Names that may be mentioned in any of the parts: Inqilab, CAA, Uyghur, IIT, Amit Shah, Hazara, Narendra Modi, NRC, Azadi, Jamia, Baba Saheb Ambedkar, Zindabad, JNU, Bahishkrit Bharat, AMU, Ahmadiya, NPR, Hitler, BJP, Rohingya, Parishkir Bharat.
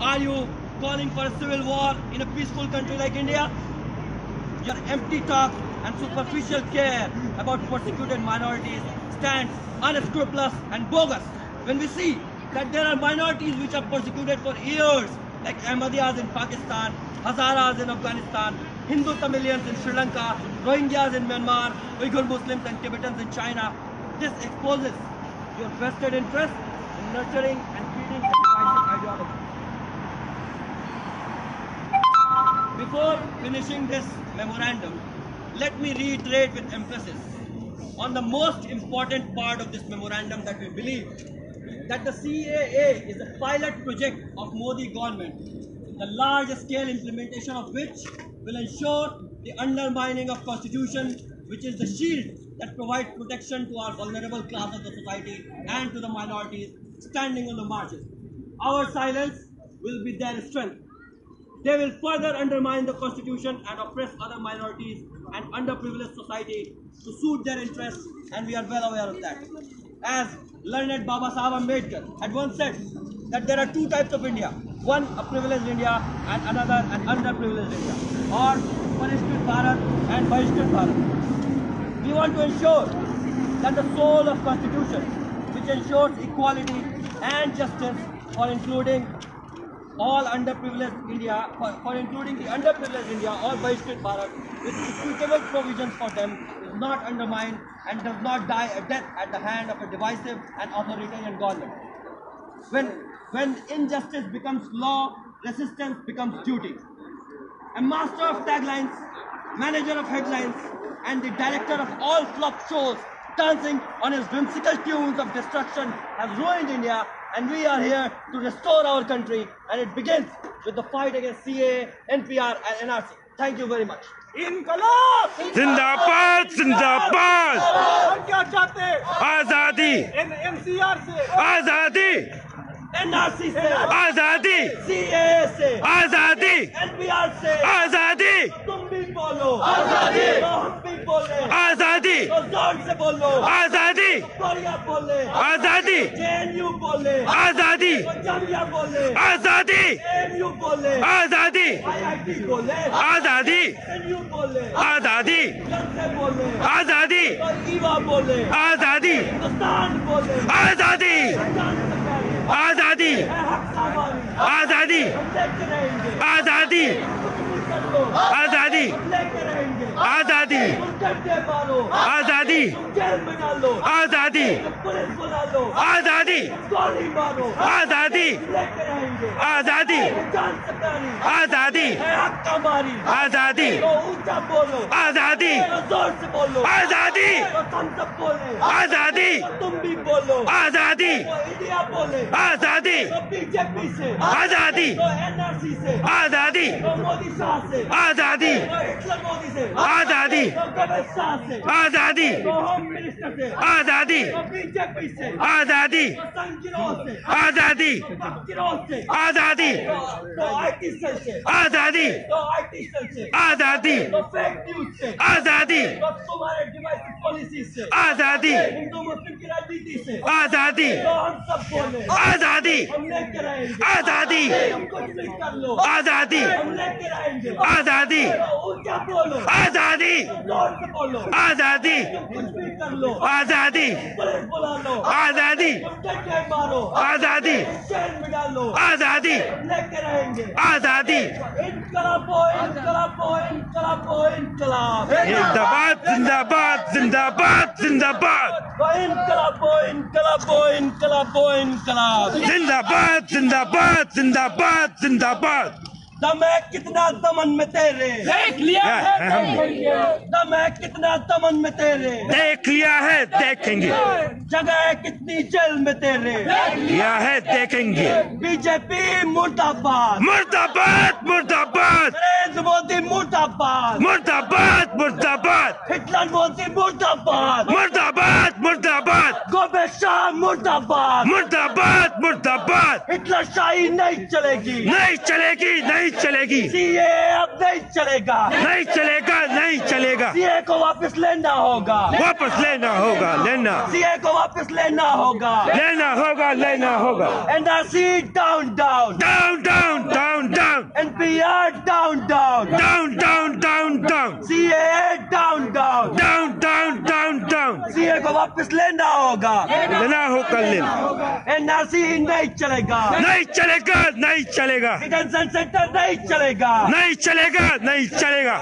Are you calling for a civil war in a peaceful country like India? Your empty talk and superficial care about persecuted minorities stands unscrupulous and bogus. When we see that there are minorities which are persecuted for years, like Ahmadiyas in Pakistan, Hazaras in Afghanistan, Hindu Tamilians in Sri Lanka, Rohingyas in Myanmar, Uyghur Muslims and Tibetans in China, this exposes your vested interest in nurturing and feeding a divisive ideology. Before finishing this memorandum, let me reiterate with emphasis on the most important part of this memorandum that we believe, that the CAA is a pilot project of Modi government, the large-scale implementation of which will ensure the undermining of Constitution, which is the shield that provides protection to our vulnerable class of the society and to the minorities standing on the margins. Our silence will be their strength. They will further undermine the Constitution and oppress other minorities and underprivileged society to suit their interests, and we are well aware of that. As learned Baba Saheb Ambedkar had once said, that there are two types of India, one a privileged India and another an underprivileged India, or Parishkir Bharat and Bahishkrit Bharat. We want to ensure that the soul of Constitution, which ensures equality and justice for including the underprivileged India or Bahishkrit Bharat, with equitable provisions for them, is not undermined and does not die a death at the hand of a divisive and authoritarian government. When injustice becomes law, resistance becomes duty. A master of taglines, manager of headlines, and the director of all flop shows dancing on his whimsical tunes of destruction has ruined India, and we are here to restore our country, and it begins with the fight against CAA, NPR and NRC. Thank you very much. Inqilab! Zindabad! Zindabad! Hum kya chahte hain? Azadi! NCR se azadi! NRC se azadi! CAA se azadi! NPR se azadi! Tum bhi bolo azadi! Hum bhi bole azadi! Azad se bolo azadi! Korea bole azadi! JNU bole azadi! Jamia bole azadi! AMU bole azadi! IIT bole azadi! NU bole azadi! Jalse bole azadi! Eva bole azadi! Hindustan bole azadi! Azadi! Azadi! Azadi! Azadi! Azadi! Azadi! Azadi! Azadi! Azadi! Azadi! Azadi! Azadi! Azadi! Azadi! Azadi! Azadi! Azadi! BJP se Azadi! NRC se Azadi! Modi Shah se Azadi! Hitler Modi se Azadi! Baba Shah se Azadi! Home Minister se Azadi! BJP se Azadi! Sanjiro se Azadi! Bakiro se Azadi! IT cell se Azadi! IT cell se Azadi! Fake news se Azadi! Tumhare divisive policy se Azadi! Hindu Muslim ki rajniti se Azadi! Azadi! Azadi! Azadi! Azadi! Azadi! Azadi! Azadi! Azadi! Azadi! Azadi! Azadi! Zindabad! Zindabad! Zindabad! Zindabad! Zindabad! Zindabad! Zindabad! Zindabad! دم ہے کتنا دمن میں تیرے دیکھ لیا ہے دیکھیں گے دم ہے کتنا دمن میں تیرے دیکھ لیا ہے دیکھیں گے جگہ ہے کتنی جیل میں تیرے دیکھ لیا ہے دیکھیں گے بی جے پی مرد آباد مرد آباد مرد آباد نریندر مودی مرد آباد مرد آباد مرد آباد ہٹلر مودی مرد آباد مرد آباد مرد آباد گوبے شاہ مرد آباد مرد آباد مرد آباد ہٹلر شاہی نہیں چلے گی نہیں چلے گی نہیں چلے گی CAA اب نہیں چلے گا نہیں چلے گا نہیں چلے گا CAA کو واپس لینا ہوگا واپس لینا ہوگا لینا CAA کو واپس لینا ہوگا لینا ہوگا لینا ہوگا NRC down down down down down, down. Down, down, down, down. CAA down, down. Down, down, down, down. CAA کو واپس لینا ہوگا. لینا ہوگا لینا. NRC نہیں چلے گا. نہیں چلے گا, نہیں چلے گا. کنونشن سینٹر نہیں چلے گا. نہیں چلے گا, نہیں چلے گا.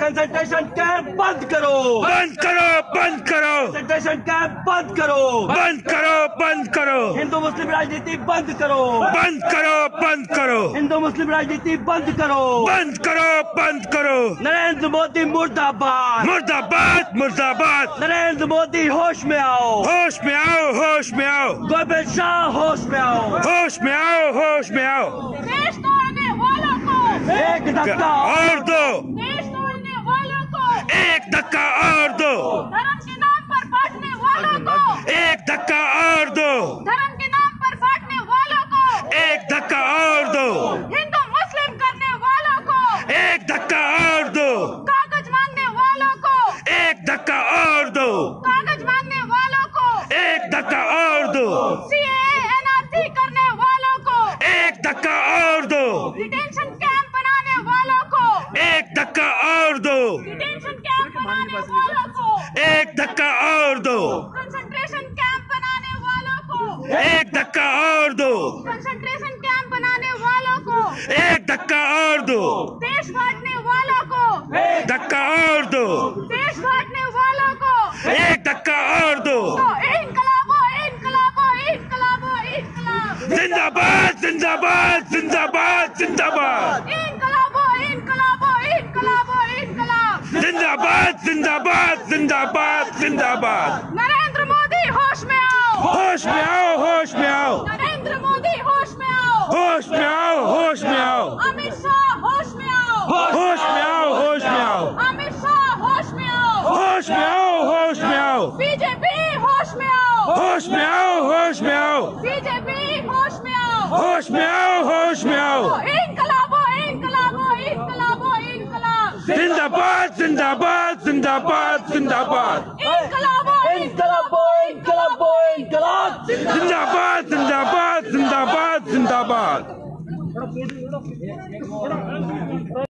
کنسلٹیشن کیمپ بند کرو. بند کرو, بند کرو. کنسلٹیشن کیمپ بند کرو. بند کرو, بند کرو. ہندو مسلم راجنیتی بند کرو. بند کرو, بند کرو. ہندو مسلم راجنیتی بند کرو. بند کرو, بند کرو. نریندر مودی مرد آباد. مرد آباد, مرد آباد. نریندر مودی ہوش میں آؤ. ہوش میں آؤ, ہوش میں آؤ. گورنمنٹ شاہ ہوش میں آؤ. ہوش میں آؤ, ہوش میں آؤ. دیش توڑنے والوں کو ایک دھکا اور دو. دیش توڑنے والوں کو ایک دھکا اور دو. دھرم کے نام پر بانٹنے والوں کو ایک دھکا اور دو. دھرم کے نام پر بانٹنے والوں کو ایک دھکا اور دو. ہندو مسلم کرنے والوں کو ایک دھکا اور دو. کاغذ مانگنے والوں کو ایک دھکا اور دو. کاغذ مانگنے والوں کو ایک دھکا اور دو. سی اے NRC کرنے والوں کو ایک دھکا اور دو. ریٹینشن کیمپ بنانے والوں کو ایک دھکا اور دو. ریٹینشن کیمپ بنانے والوں کو ایک دھکا اور دو. کنسنٹریشن کیمپ بنانے والوں کو ایک دھکا اور دو. کنسنٹریشن کیمپ بنانے والوں کو ایک دھکا اور دو. دیش بانٹنے والوں کو ایک دھکا اور دو. دیش بانٹنے والوں کو ایک دھکا اور دو. زندہ باد, زندہ باد, زندہ باد, زندہ باد. انقلاب ہو, انقلاب ہو, انقلاب ہو, انقلاب. زندہ باد, زندہ باد, زندہ باد, زندہ باد. نریندر مودی ہوش میں آؤ. ہوش میں آؤ, ہوش میں آؤ. نریندر مودی ہوش میں آؤ. ہوش میں آؤ, ہوش میں آؤ. امت شاہ ہوش میں آؤ. ہوش میں آؤ, ہوش میں آؤ. امت شاہ ہوش میں آؤ. ہوش میں آؤ, ہوش میں آؤ. بی جے پی ہوش میں آؤ. ہوش میں آؤ, ہوش میں آؤ. بی جے پی ہوش میں آؤ. ہوش میں آؤ, ہوش میں آؤ. انقلاب ہو, انقلاب ہو, انقلاب ہو, انقلاب. زندہ باد, زندہ باد, زندہ باد, زندہ باد. انقلاب ہو, انقلاب ہو, انقلاب ہو, انقلاب. زندہ باد, زندہ باد, زندہ باد, زندہ باد.